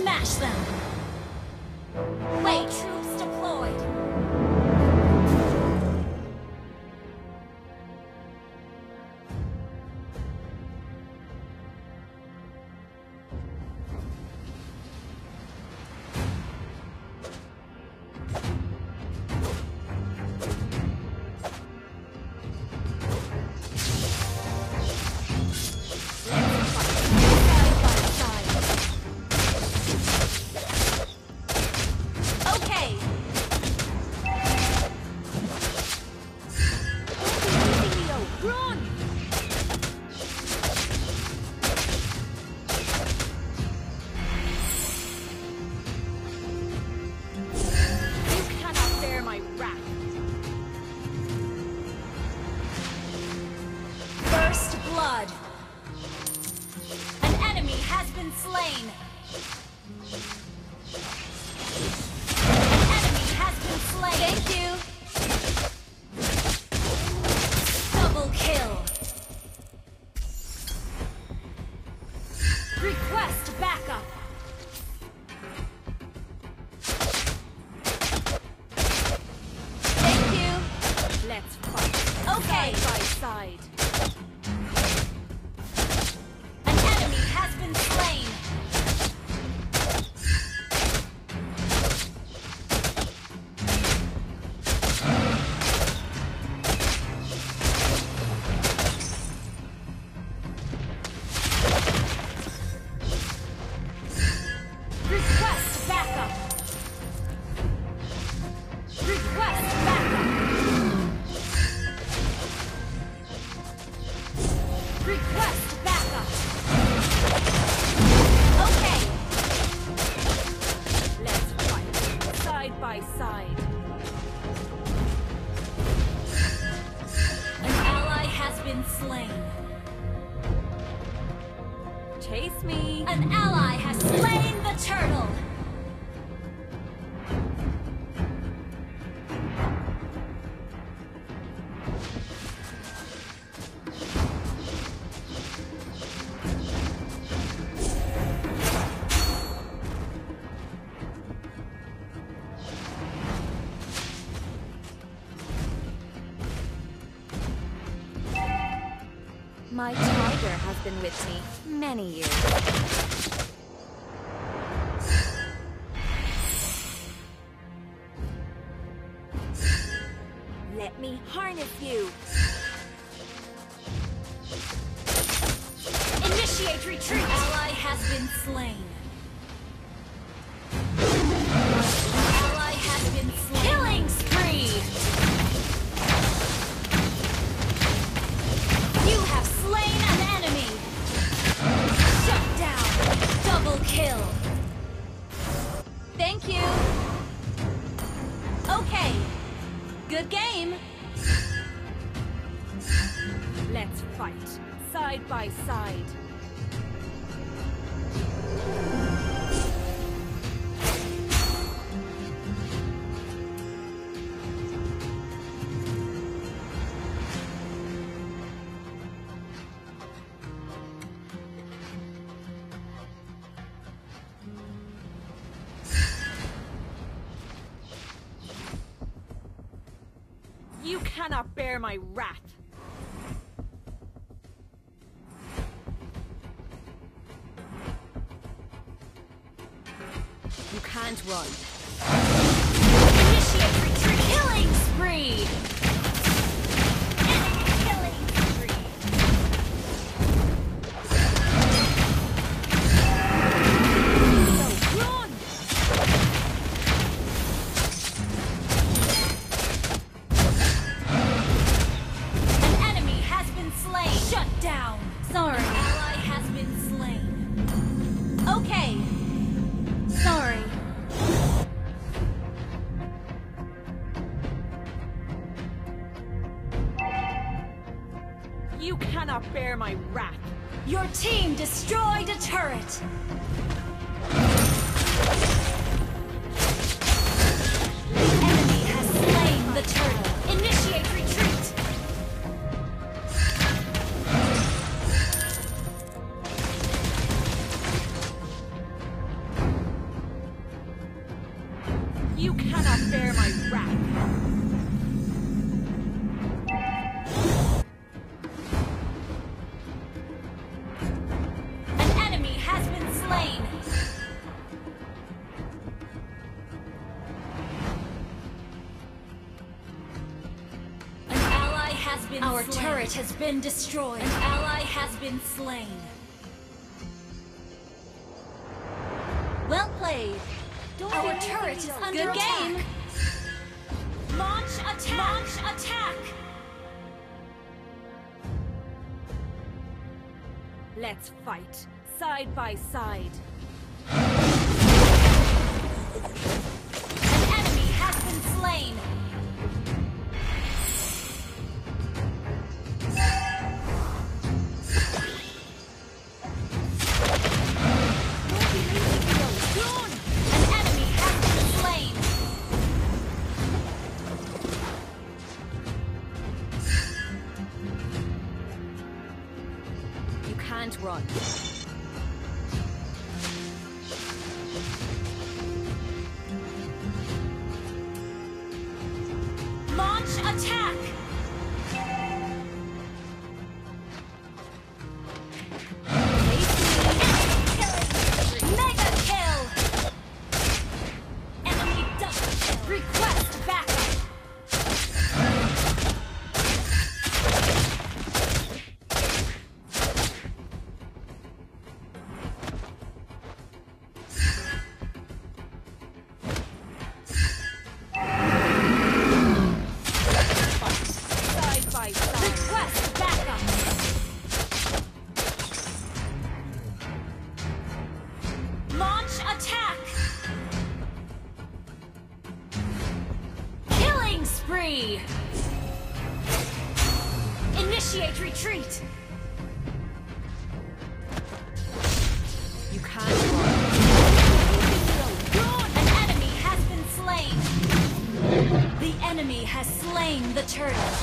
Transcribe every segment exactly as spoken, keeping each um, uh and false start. Smash them! Wait! Troops deployed! My tiger has been with me many years. Let me harness you. Initiate retreat. An ally has been slain. An ally has been slain. Killing spree. Slain an enemy! Shut down! Double kill! Thank you! Okay! Good game! Let's fight, side by side! Cannot bear my wrath. You can't run. Initiate retreat. Killing spree. Enemy killing spree. So run. Destroyed a turret! You cannot bear my wrath. Our slain. Turret has been destroyed. An ally has been slain. Well played. Don't Our turret is under Good attack. Game. Launch attack. Launch attack. Let's fight side by side. An enemy has been slain. Run. Launch attack. Killing. Mega kill. Enemy double kill. Request backup. Request backup! Launch attack! Killing spree! Initiate retreat! You can't run. An enemy has been slain! The enemy has slain the turtle!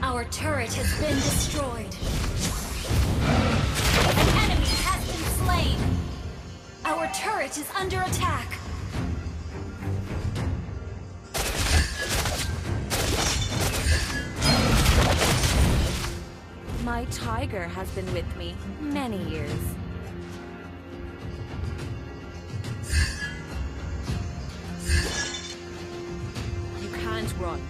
Our turret has been destroyed. An enemy has been slain. Our turret is under attack. My tiger has been with me many years. You can't run.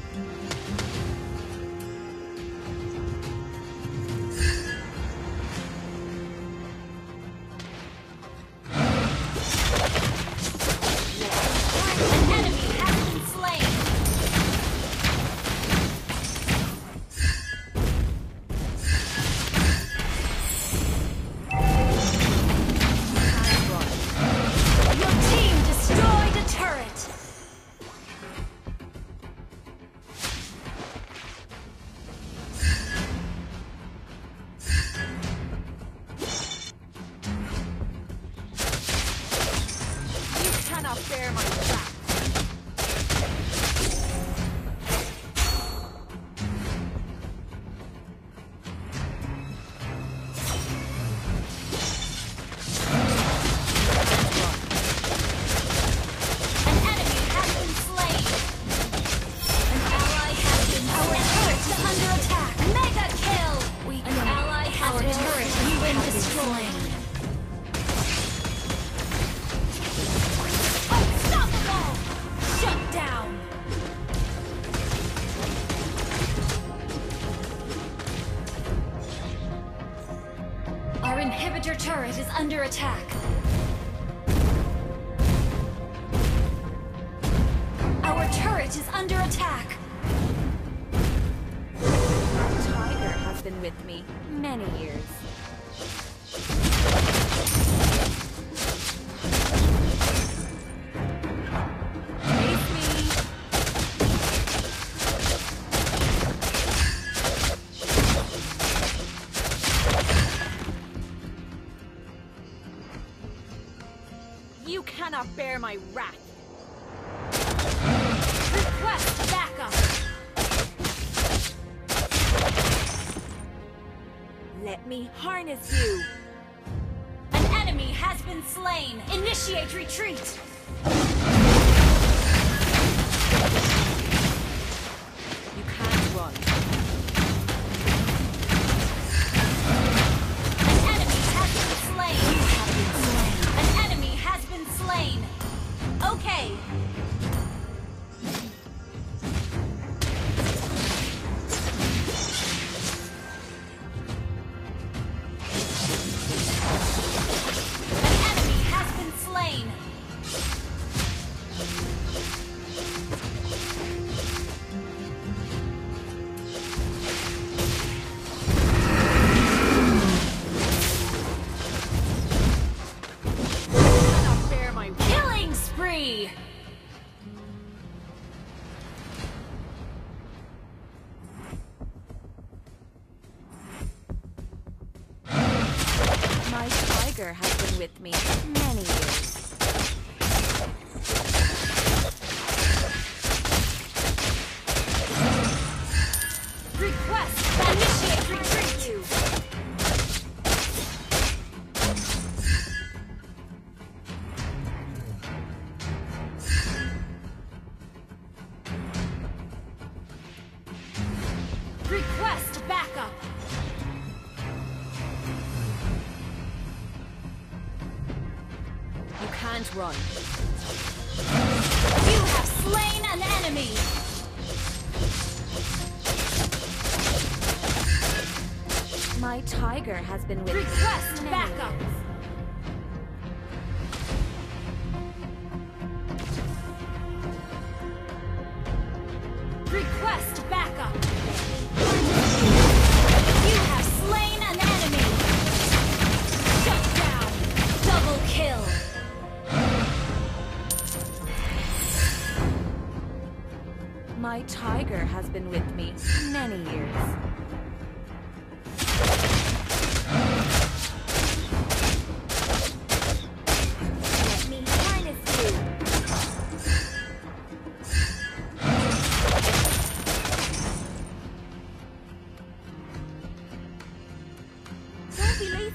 Ravager turret is under attack. Our turret is under attack. That tiger has been with me many years. You cannot bear my wrath. Request backup. Let me harness you. An enemy has been slain. Initiate retreat. You can't run. An enemy has been slain. You have been slain. An enemy has been slain. Okay. My tiger has been with me many years. Request that initiate retreat you. Request backup. You can't run. You have slain an enemy. My tiger has been with me. Request backup. Request backup. You have slain an enemy. Shut down. Double kill. My tiger has been with me many years.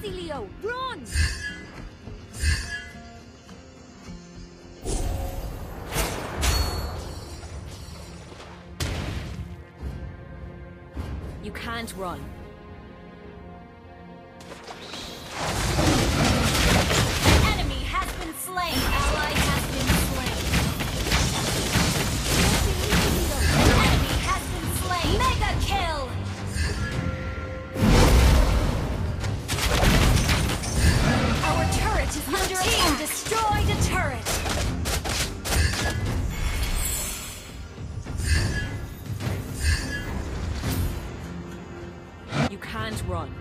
Leo, run! You can't run. An enemy has been slain. An ally has been slain. An enemy has been slain. Mega kill! Your team destroyed a turret! You can't run.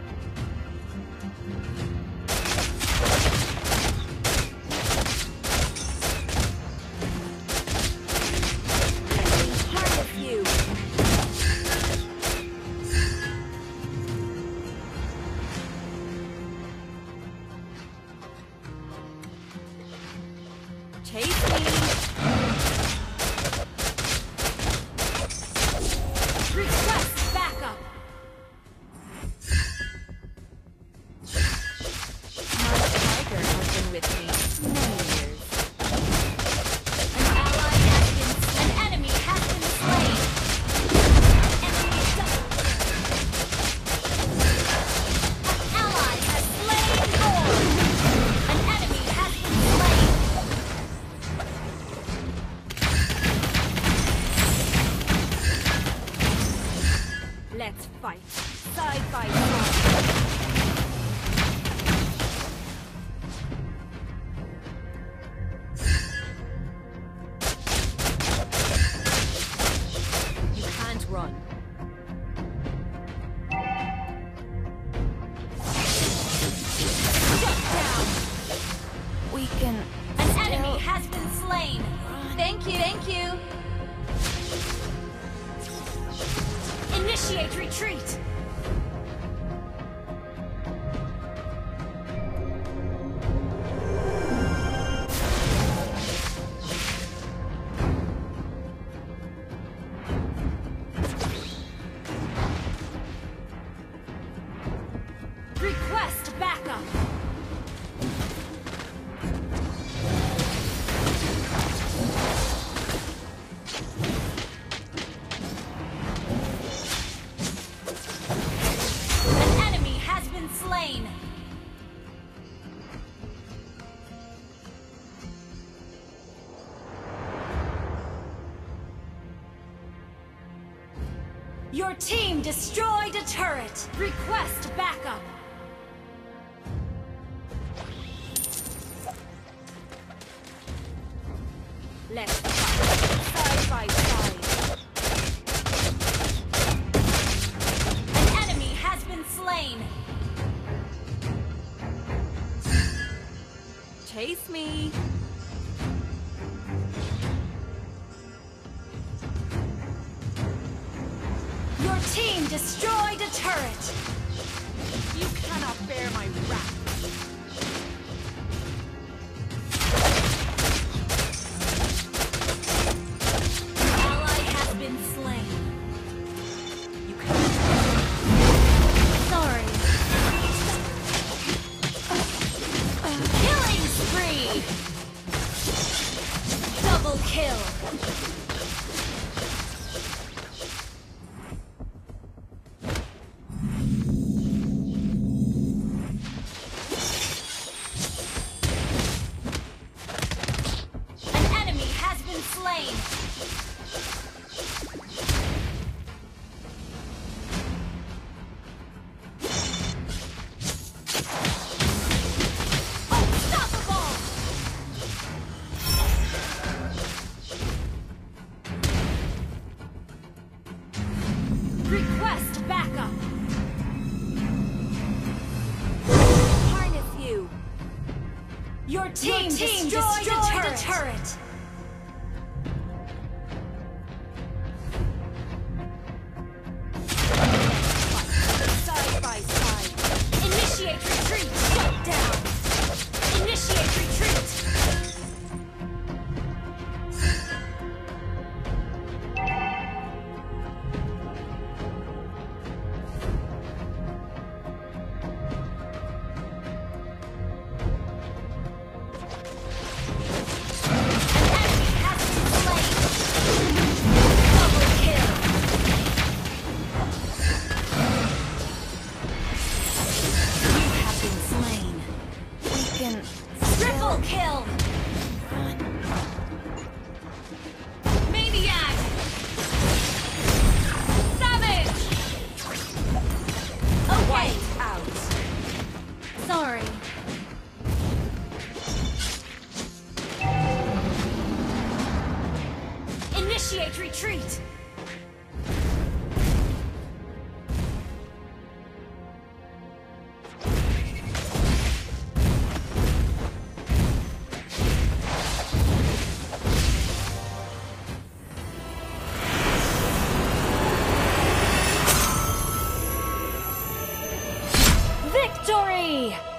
Request backup! Initiate retreat! Request backup! Your team destroyed a turret. Request backup. Let's fight side by side. An enemy has been slain. Chase me. Your team destroyed a turret! You cannot bear my wrath! Request backup! Harness you! Your team, Your team destroyed, destroyed a turret! A turret. Side by side! Initiate retreat! Shut down! Initiate retreat! Triple kill! Maniac! Savage! Okay. White out. Sorry. Initiate retreat! Victory!